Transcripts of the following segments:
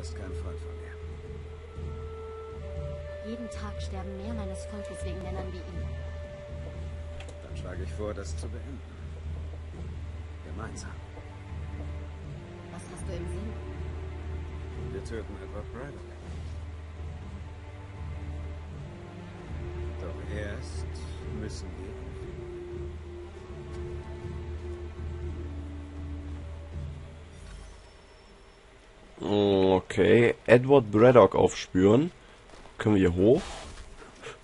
bist kein Freund von mir. Jeden Tag sterben mehr meines Volkes wegen Männern wie ihm. Dann schlage ich vor, das zu beenden. Gemeinsam. Was hast du im Sinn? Wir töten Edward Braddock. Doch erst müssen wir ihn finden. Okay, Edward Braddock aufspüren. Können wir hier hoch?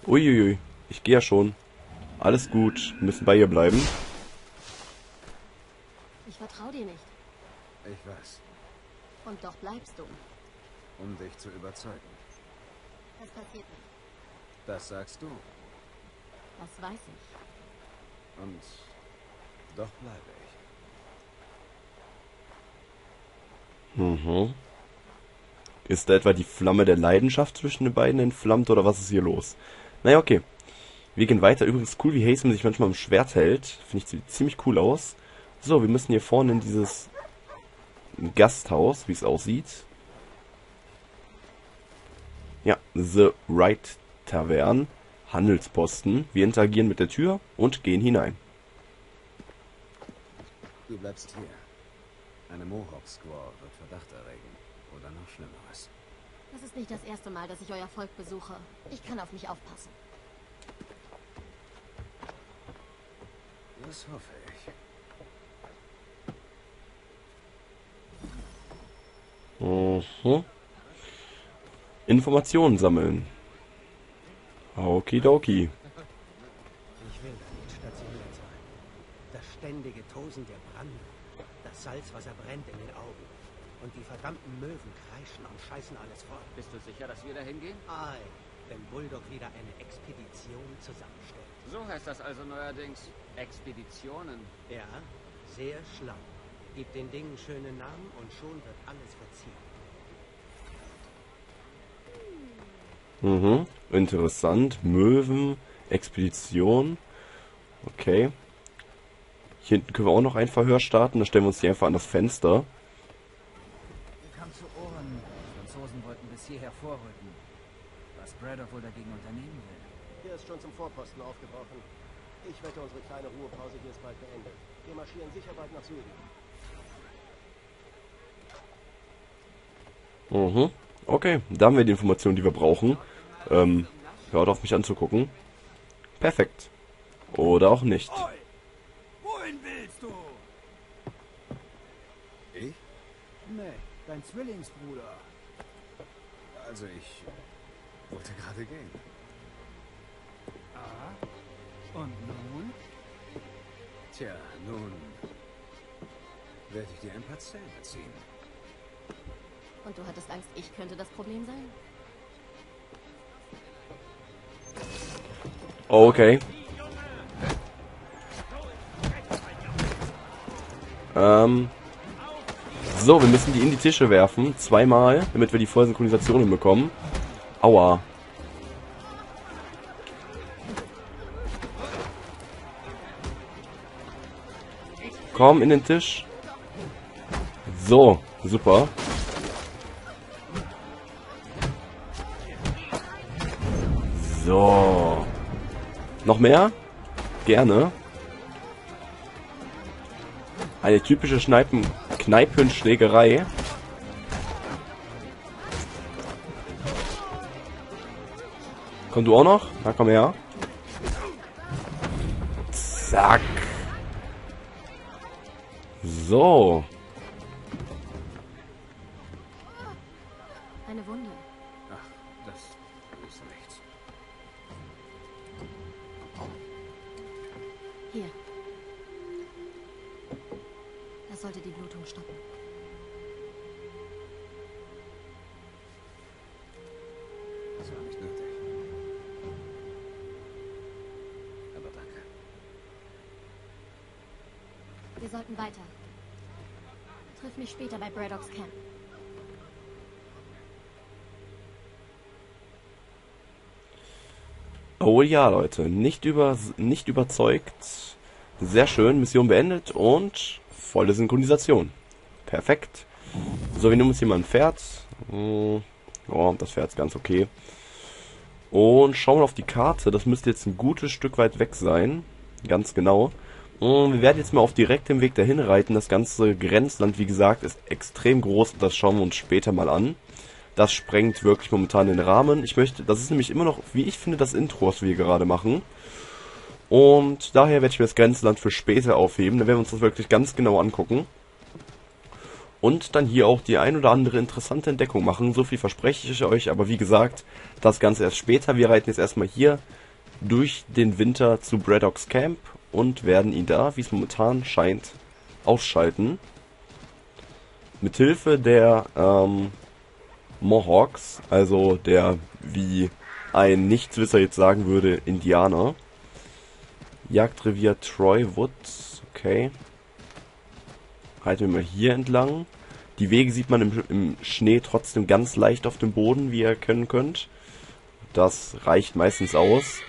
Uiuiui, ich gehe ja schon. Alles gut, müssen bei ihr bleiben. Ich vertraue dir nicht. Ich weiß. Und doch bleibst du. Um dich zu überzeugen. Das passiert nicht. Das sagst du. Das weiß ich. Und doch bleibe ich. Mhm. Ist da etwa die Flamme der Leidenschaft zwischen den beiden entflammt oder was ist hier los? Naja, okay. Wir gehen weiter. Übrigens cool, wie Hazen sich manchmal am Schwert hält. Finde ich, sieht ziemlich cool aus. So, wir müssen hier vorne in dieses Gasthaus, wie es aussieht. Ja, The Wright Tavern, Handelsposten. Wir interagieren mit der Tür und gehen hinein. Du bleibst hier. Eine Mohawk-Squaw wird Verdacht erregen. Oder noch Schlimmeres. Das ist nicht das erste Mal, dass ich euer Volk besuche. Ich kann auf mich aufpassen. Das hoffe ich. Mhm. Informationen sammeln. Okidoki. Ich will da nicht stationiert sein. Das ständige Tosen der Brande, das Salzwasser brennt in den Augen und die verdammten Möwen kreischen und scheißen alles voll. Bist du sicher, dass wir da hingehen? Ei, wenn Bulldog wieder eine Expedition zusammenstellt. So heißt das also neuerdings. Expeditionen. Ja, sehr schlau. Gib den Dingen schöne Namen und schon wird alles verziehen. Mhm, interessant. Möwen, Expedition. Okay. Hier hinten können wir auch noch ein Verhör starten. Da stellen wir uns hier einfach an das Fenster. Wir kamen zu Ohren. Die Franzosen wollten bis hierher vorrücken. Was Braddock wohl dagegen unternehmen will. Hier ist schon zum Vorposten aufgebrochen. Ich wette, unsere kleine Ruhepause hier ist bald beendet. Wir marschieren sicher bald nach Süden. Mhm. Okay, da haben wir die Informationen, die wir brauchen. Hört auf mich anzugucken. Perfekt. Oder auch nicht. Wohin willst du? Ich? Nee, dein Zwillingsbruder. Also ich wollte gerade gehen. Ah, und nun? Tja, nun werde ich dir ein paar Zähne ziehen. Und du hattest Angst, ich könnte das Problem sein? Okay. So, wir müssen die in die Tische werfen. Zweimal, damit wir die Vollsynchronisation hinbekommen. Aua. Komm, in den Tisch. So, super. So. Noch mehr? Gerne. Eine typische Kneipenschlägerei. Komm du auch noch? Na komm her. Zack. So. Eine Wunde. Ach, das ist nichts. Hier. Das sollte die Blutung stoppen. Das war nicht nötig. Aber danke. Wir sollten weiter. Triff mich später bei Braddock's Camp. Oh ja, Leute, nicht überzeugt. Sehr schön, Mission beendet und volle Synchronisation. Perfekt. So, wir nehmen uns hier mal ein Pferd. Ja, das wäre jetzt ganz okay. Und schauen wir auf die Karte. Das müsste jetzt ein gutes Stück weit weg sein. Ganz genau. Und wir werden jetzt mal auf direktem Weg dahin reiten. Das ganze Grenzland, wie gesagt, ist extrem groß. Und das schauen wir uns später mal an. Das sprengt wirklich momentan den Rahmen. Ich möchte, das ist nämlich immer noch, wie ich finde, das Intro, was wir gerade machen. Und daher werde ich mir das Grenzland für später aufheben. Da werden wir uns das wirklich ganz genau angucken. Und dann hier auch die ein oder andere interessante Entdeckung machen. So viel verspreche ich euch, aber wie gesagt, das Ganze erst später. Wir reiten jetzt erstmal hier durch den Winter zu Braddock's Camp und werden ihn da, wie es momentan scheint, ausschalten. Mithilfe der Mohawks, also der, wie ein Nichtswisser jetzt sagen würde, Indianer. Jagdrevier Troy Woods, okay. Reiten wir mal hier entlang. Die Wege sieht man im Schnee trotzdem ganz leicht auf dem Boden, wie ihr erkennen könnt. Das reicht meistens aus.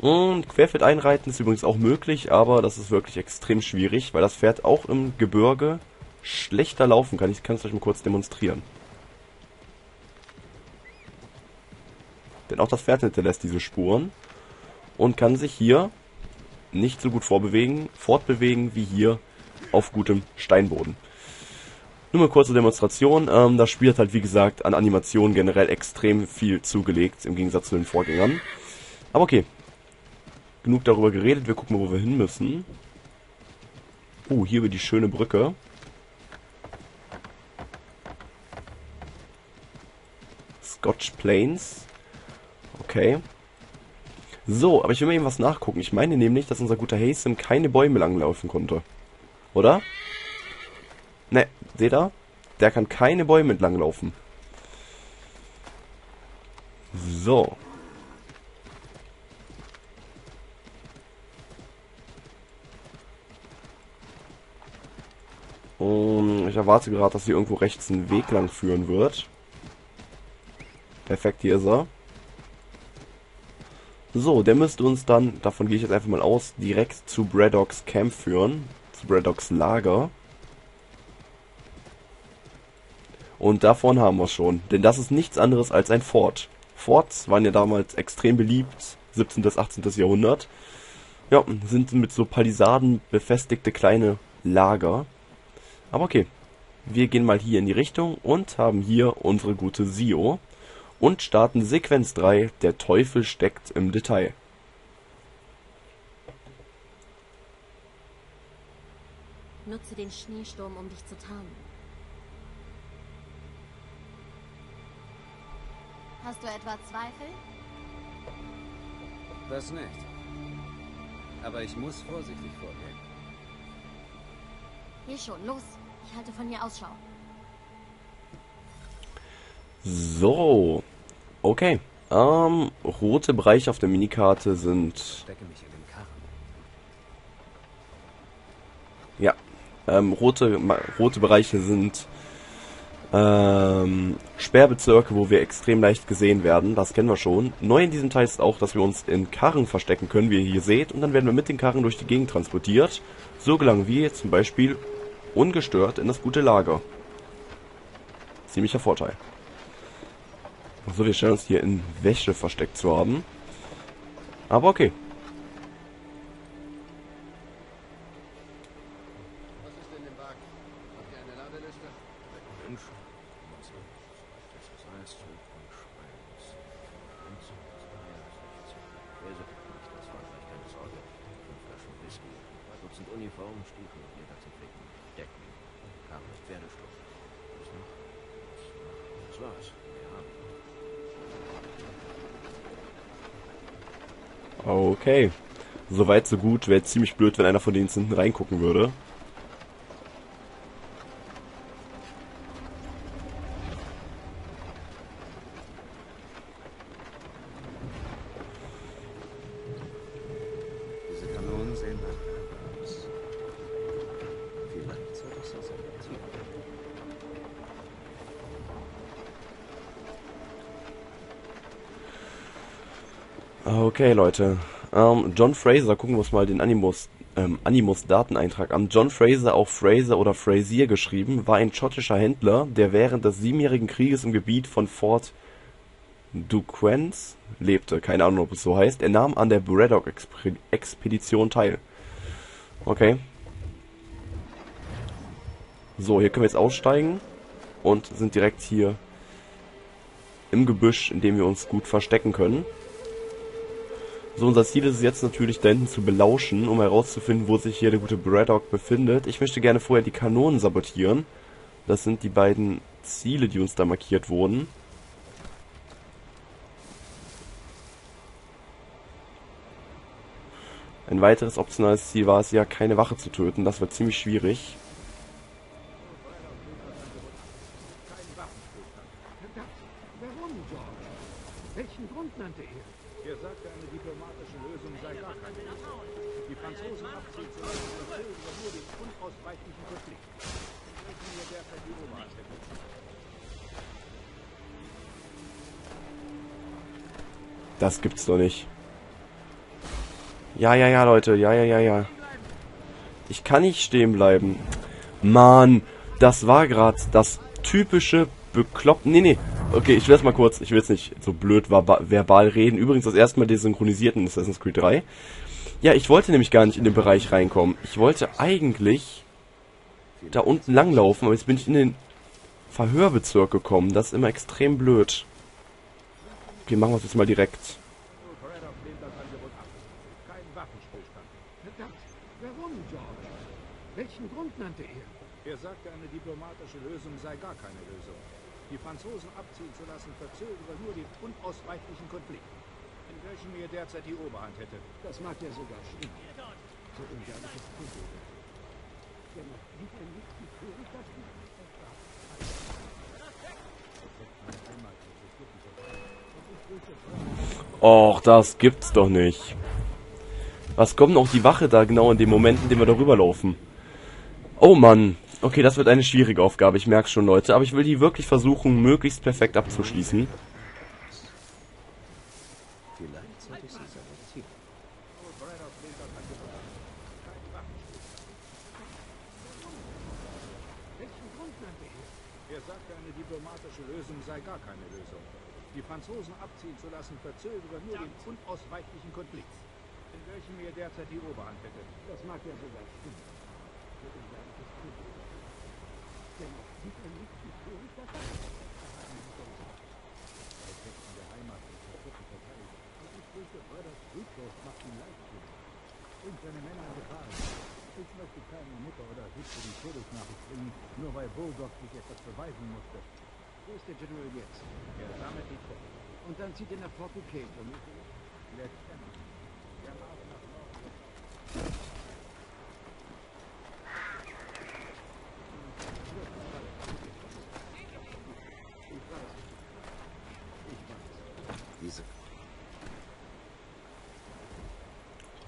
Und Querfeld einreiten ist übrigens auch möglich, aber das ist wirklich extrem schwierig, weil das Pferd auch im Gebirge schlechter laufen kann. Ich kann es euch mal kurz demonstrieren. Denn auch das Pferd hinterlässt diese Spuren und kann sich hier nicht so gut fortbewegen wie hier auf gutem Steinboden. Nur mal kurze Demonstration. Das Spiel hat halt, wie gesagt, an Animationen generell extrem viel zugelegt, im Gegensatz zu den Vorgängern. Aber okay. Genug darüber geredet. Wir gucken mal, wo wir hin müssen. Oh, hier über die schöne Brücke. Scotch Plains. Okay. So, aber ich will mal eben was nachgucken. Ich meine nämlich, dass unser guter Haysem keine Bäume langlaufen konnte. Oder? Ne, seht ihr? Der kann keine Bäume entlanglaufen. So. Und ich erwarte gerade, dass hier irgendwo rechts einen Weg lang führen wird. Perfekt, hier ist er. So, der müsste uns dann, davon gehe ich jetzt einfach mal aus, direkt zu Braddock's Camp führen. Zu Braddock's Lager. Und davon haben wir es schon. Denn das ist nichts anderes als ein Fort. Forts waren ja damals extrem beliebt. 17. bis 18. Jahrhundert. Ja, sind mit so Palisaden befestigte kleine Lager. Aber okay. Wir gehen mal hier in die Richtung und haben hier unsere gute Sio. Und starten Sequenz 3, der Teufel steckt im Detail. Nutze den Schneesturm, um dich zu tarnen. Hast du etwa Zweifel? Das nicht. Aber ich muss vorsichtig vorgehen. Hier schon, los. Ich halte von hier Ausschau. So. Okay. Rote Bereiche auf der Minikarte sind... Ja. Rote Bereiche sind Sperrbezirke, wo wir extrem leicht gesehen werden. Das kennen wir schon. Neu in diesem Teil ist auch, dass wir uns in Karren verstecken können, wie ihr hier seht. Und dann werden wir mit den Karren durch die Gegend transportiert. So gelangen wir jetzt zum Beispiel ungestört in das gute Lager. Ziemlicher Vorteil. So, wir scheinen uns hier in Wäsche versteckt zu haben. Aber okay. Was ist denn im Wagen? Habt ihr eine Ladeliste? Ein Mensch. Das heißt, wir keine Sorge. 5 Flaschen Whisky, 2 Dutzend Uniformen, Stiefel, Lederzerflicken, Decken, Kabels, Pferdestoff. Was noch? Das war's. Okay. Soweit, so gut. Wäre ziemlich blöd, wenn einer von denen hinten reingucken würde. Diese Kanonen sehen nach aus. Vielleicht soll das so sein. Okay, Leute. John Fraser, gucken wir uns mal den Animus Animus-Dateneintrag an John Fraser, auch Fraser oder Frazier geschrieben, war ein schottischer Händler, der während des Siebenjährigen Krieges im Gebiet von Fort Duquesne lebte. Keine Ahnung, ob es so heißt. Er nahm an der Braddock-Expedition teil. Okay. So, hier können wir jetzt aussteigen und sind direkt hier im Gebüsch, in dem wir uns gut verstecken können. So, unser Ziel ist es jetzt natürlich, da hinten zu belauschen, um herauszufinden, wo sich hier der gute Braddock befindet. Ich möchte gerne vorher die Kanonen sabotieren. Das sind die beiden Ziele, die uns da markiert wurden. Ein weiteres optionales Ziel war es ja, keine Wache zu töten. Das war ziemlich schwierig. Das gibt's doch nicht. Ja, Leute. Ja. Ich kann nicht stehen bleiben. Mann, das war gerade das typische Beklopp... Nee. Okay, ich will das mal kurz. Ich will jetzt nicht so blöd verbal reden. Übrigens das erste Mal desynchronisiert in Assassin's Creed 3. Ja, ich wollte nämlich gar nicht in den Bereich reinkommen. Ich wollte eigentlich da unten langlaufen, aber jetzt bin ich in den Verhörbezirk gekommen. Das ist immer extrem blöd. Okay, machen wir es jetzt mal direkt. Welchen Grund nannte er? Er sagte, eine diplomatische Lösung sei gar keine Lösung. Die Franzosen abziehen zu lassen, verzögere nur den unausweichlichen Konflikt, in welchem er derzeit die Oberhand hätte. Das mag ja sogar stimmen. So ungarnisches Problem. Och, das gibt's doch nicht. Was kommt denn auch die Wache da genau in dem Moment, in dem wir da rüberlaufen? Oh Mann. Okay, das wird eine schwierige Aufgabe. Ich merke schon, Leute. Aber ich will die wirklich versuchen, möglichst perfekt abzuschließen. Er sagte, eine diplomatische Lösung sei gar keine Lösung. Die Franzosen abziehen zu lassen, verzögere nur den unausweichlichen Konflikt, in welchem er derzeit die Oberhand hätte. Das mag ja sogar stimmen. Nur weil Bulldog sich etwas beweisen musste. Wo ist der General jetzt? Er sammelt die Truppen. Und dann zieht er nach Fort Duquesne.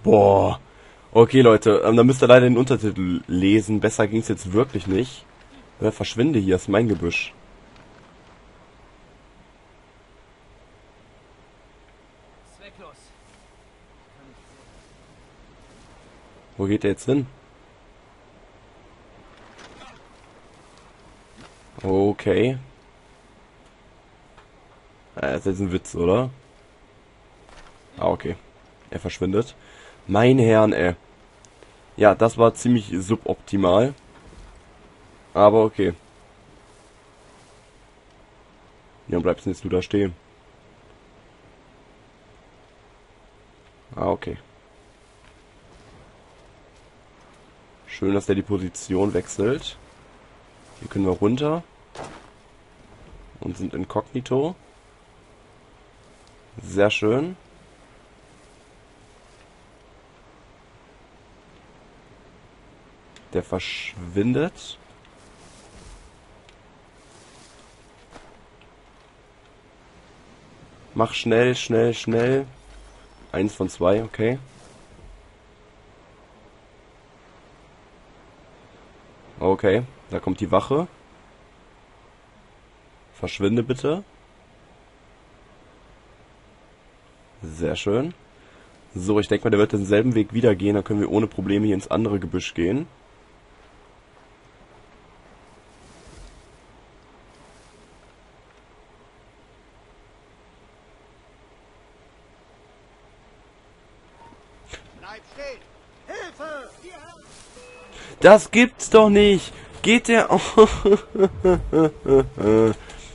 Boah. Okay, Leute, da müsst ihr leider den Untertitel lesen. Besser ging's jetzt wirklich nicht. Verschwinde hier, ist mein Gebüsch. Zwecklos. Wo geht der jetzt hin? Okay. Das ist jetzt ein Witz, oder? Ah, okay. Er verschwindet. Meine Herren, ey. Ja, das war ziemlich suboptimal. Aber okay. Ja, und bleibst jetzt du da stehen. Ah, okay. Schön, dass der die Position wechselt. Hier können wir runter. Und sind inkognito. Sehr schön. Der verschwindet. Mach schnell, schnell, schnell. 1 von 2, okay. Okay, da kommt die Wache. Verschwinde bitte. Sehr schön. So, ich denke mal, der wird denselben Weg wieder gehen. Dann können wir ohne Probleme hier ins andere Gebüsch gehen. Das gibt's doch nicht! Geht der...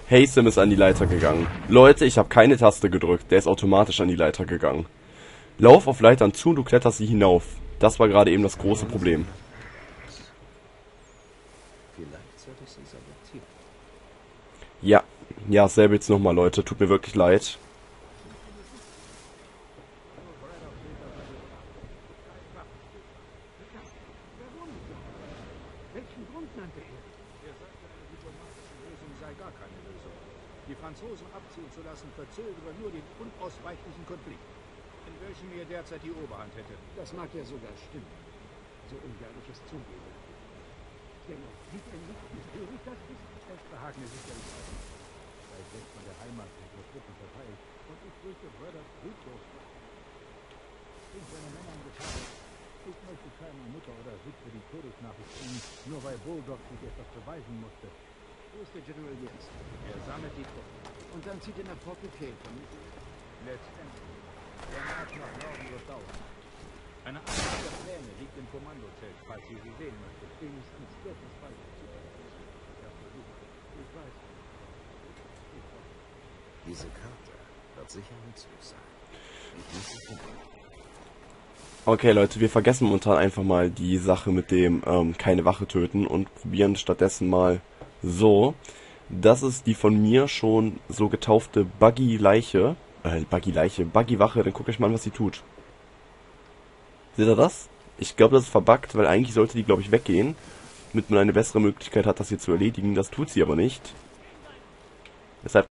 Haysam ist an die Leiter gegangen. Leute, ich habe keine Taste gedrückt. Der ist automatisch an die Leiter gegangen. Lauf auf Leitern zu und du kletterst sie hinauf. Das war gerade eben das große Problem. Ja, ja, dasselbe jetzt nochmal, Leute. Tut mir wirklich leid. Die Oberhand hätte. Das mag ja sogar stimmen. So ungern ich es zugebe. Dennoch sieht er nicht, wie schwierig das ist. Es behagen mir sicherlich auch nicht. Weil selbst von der Heimat sind die Truppen verteilt. Und ich fürchte, Braddock ruht durch. Ich seine Männer in Gefahr. Ich möchte keine Mutter oder Witwe die Todesnachricht bringen, nur weil Bulldog sich etwas beweisen musste. Wo ist der General Jens? Er sammelt die Truppen. Und dann zieht er nach Fort Duquesne von mir. Letztendlich. Der Marsch nach Norden wird dauern. Eine Art der Pläne liegt im Kommandozelt, falls ihr sie sehen möchtet. Wenigstens wird es bald zu werden. Ich habe versucht. Ich weiß. Diese Karte wird sicher nützlich sein. Ich muss sie finden. Okay, Leute, wir vergessen momentan einfach mal die Sache mit dem keine Wache töten und probieren stattdessen mal so. Das ist die von mir schon so getaufte Buggy-Leiche. Buggy-Wache, dann guckt euch mal an, was sie tut. Seht ihr das? Ich glaube, das ist verbuggt, weil eigentlich sollte die, glaube ich, weggehen, damit man eine bessere Möglichkeit hat, das hier zu erledigen. Das tut sie aber nicht. Deshalb